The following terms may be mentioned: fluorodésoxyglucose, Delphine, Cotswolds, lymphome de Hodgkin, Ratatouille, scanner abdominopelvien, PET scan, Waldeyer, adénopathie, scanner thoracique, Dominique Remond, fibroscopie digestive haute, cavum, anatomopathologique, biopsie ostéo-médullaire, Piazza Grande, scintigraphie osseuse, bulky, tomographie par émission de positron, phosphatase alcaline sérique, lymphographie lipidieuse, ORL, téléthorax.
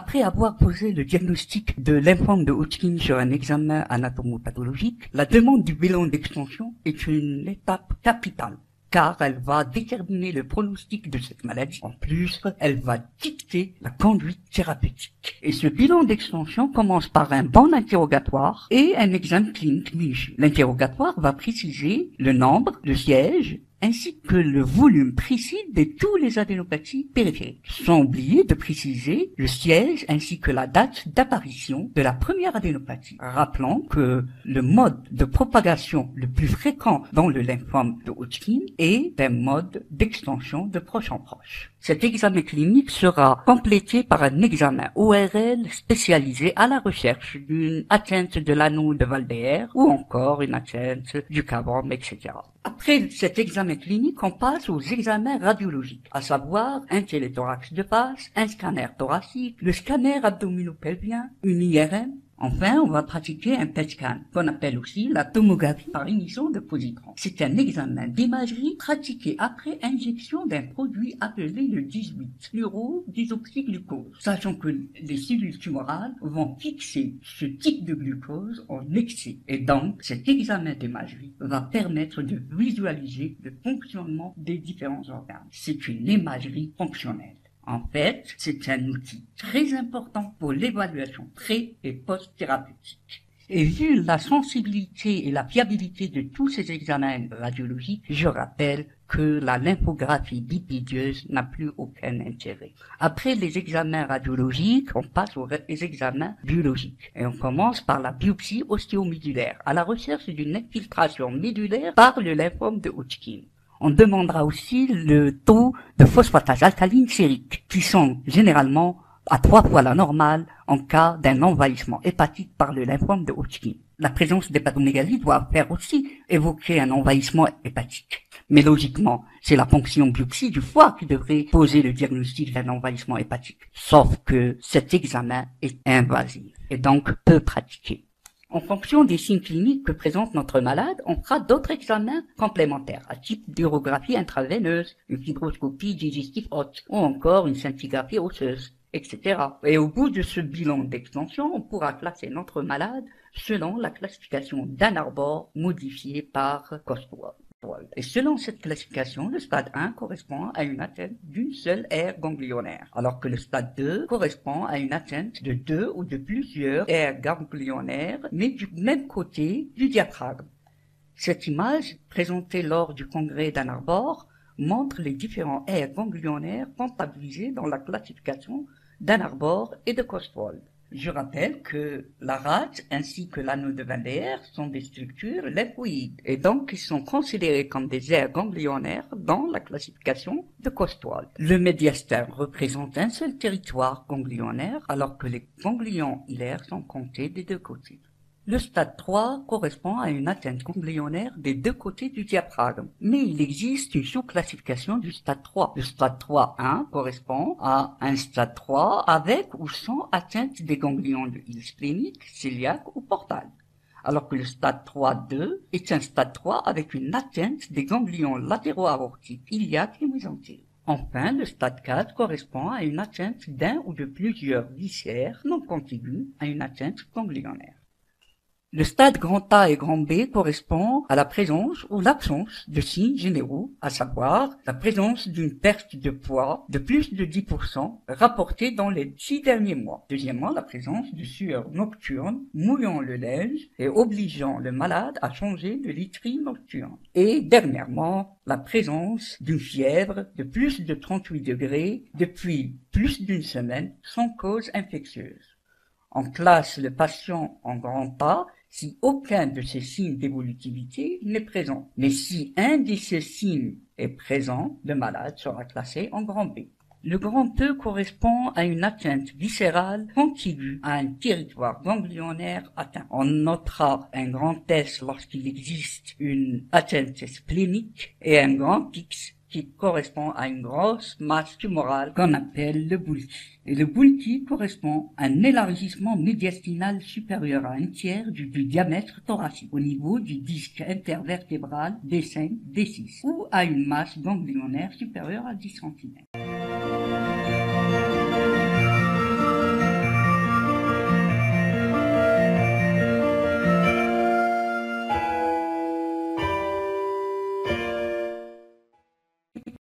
Après avoir posé le diagnostic de lymphome de Hodgkin sur un examen anatomopathologique, la demande du bilan d'extension est une étape capitale, car elle va déterminer le pronostic de cette maladie. En plus, elle va dicter la conduite thérapeutique. Et ce bilan d'extension commence par un bon interrogatoire et un examen clinique minutieux. L'interrogatoire va préciser le nombre, le siège, ainsi que le volume précis de tous les adénopathies périphériques, sans oublier de préciser le siège ainsi que la date d'apparition de la première adénopathie. Rappelons que le mode de propagation le plus fréquent dans le lymphome de Hodgkin est un mode d'extension de proche en proche. Cet examen clinique sera complété par un examen ORL spécialisé à la recherche d'une atteinte de l'anneau de Waldeyer ou encore une atteinte du cavum, etc. Après cet examen clinique, on passe aux examens radiologiques, à savoir un téléthorax de face, un scanner thoracique, le scanner abdominopelvien, une IRM. Enfin, on va pratiquer un PET scan, qu'on appelle aussi la tomographie par émission de positron. C'est un examen d'imagerie pratiqué après injection d'un produit appelé le 18, fluorodésoxyglucose. Sachant que les cellules tumorales vont fixer ce type de glucose en excès. Et donc, cet examen d'imagerie va permettre de visualiser le fonctionnement des différents organes. C'est une imagerie fonctionnelle. En fait, c'est un outil très important pour l'évaluation pré- et post-thérapeutique. Et vu la sensibilité et la fiabilité de tous ces examens radiologiques, je rappelle que la lymphographie lipidieuse n'a plus aucun intérêt. Après les examens radiologiques, on passe aux examens biologiques. Et on commence par la biopsie ostéo-médullaire, à la recherche d'une infiltration médullaire par le lymphome de Hodgkin. On demandera aussi le taux de phosphatase alcaline sérique, qui sont généralement à 3 fois la normale en cas d'un envahissement hépatique par le lymphome de Hodgkin. La présence d'hépatomégalie doit faire aussi évoquer un envahissement hépatique. Mais logiquement, c'est la fonction biopsie du foie qui devrait poser le diagnostic d'un envahissement hépatique. Sauf que cet examen est invasif et donc peu pratiqué. En fonction des signes cliniques que présente notre malade, on fera d'autres examens complémentaires, à type d'urographie intraveineuse, une fibroscopie digestive haute, ou encore une scintigraphie osseuse, etc. Et au bout de ce bilan d'extension, on pourra classer notre malade selon la classification d'Anarbor modifiée par Cotswolds. Et selon cette classification, le stade 1 correspond à une atteinte d'une seule aire ganglionnaire, alors que le stade 2 correspond à une atteinte de 2 ou de plusieurs aires ganglionnaires, mais du même côté du diaphragme. Cette image, présentée lors du congrès d'Ann-Arbor, montre les différents aires ganglionnaires comptabilisées dans la classification d'Ann-Arbor et de Cotswolds. Je rappelle que la rate ainsi que l'anneau de Waldeyer sont des structures lymphoïdes et donc ils sont considérés comme des aires ganglionnaires dans la classification de Cotswolds. Le médiastin représente un seul territoire ganglionnaire alors que les ganglions hilaires sont comptés des 2 côtés. Le stade 3 correspond à une atteinte ganglionnaire des 2 côtés du diaphragme, mais il existe une sous-classification du stade 3. Le stade 3-1 correspond à un stade 3 avec ou sans atteinte des ganglions spléniques, cœliaques ou portales, alors que le stade 3-2 est un stade 3 avec une atteinte des ganglions latéraux aortiques, iliaques et mésentériques. Enfin, le stade 4 correspond à une atteinte d'un ou de plusieurs viscères non contiguës à une atteinte ganglionnaire. Le stade grand A et grand B correspond à la présence ou l'absence de signes généraux, à savoir la présence d'une perte de poids de plus de 10% rapportée dans les 6 derniers mois. Deuxièmement, la présence de sueur nocturne mouillant le linge et obligeant le malade à changer de literie nocturne. Et dernièrement, la présence d'une fièvre de plus de 38 degrés depuis plus d'une semaine sans cause infectieuse. On classe le patient en grand A si aucun de ces signes d'évolutivité n'est présent. Mais si un de ces signes est présent, le malade sera classé en grand B. Le grand E correspond à une atteinte viscérale contiguë à un territoire ganglionnaire atteint. On notera un grand S lorsqu'il existe une atteinte splénique et un grand X qui correspond à une grosse masse tumorale qu'on appelle le bulky. Et le bulky correspond à un élargissement médiastinal supérieur à 1/3 du diamètre thoracique au niveau du disque intervertébral D5-D6 ou à une masse ganglionnaire supérieure à 10 cm.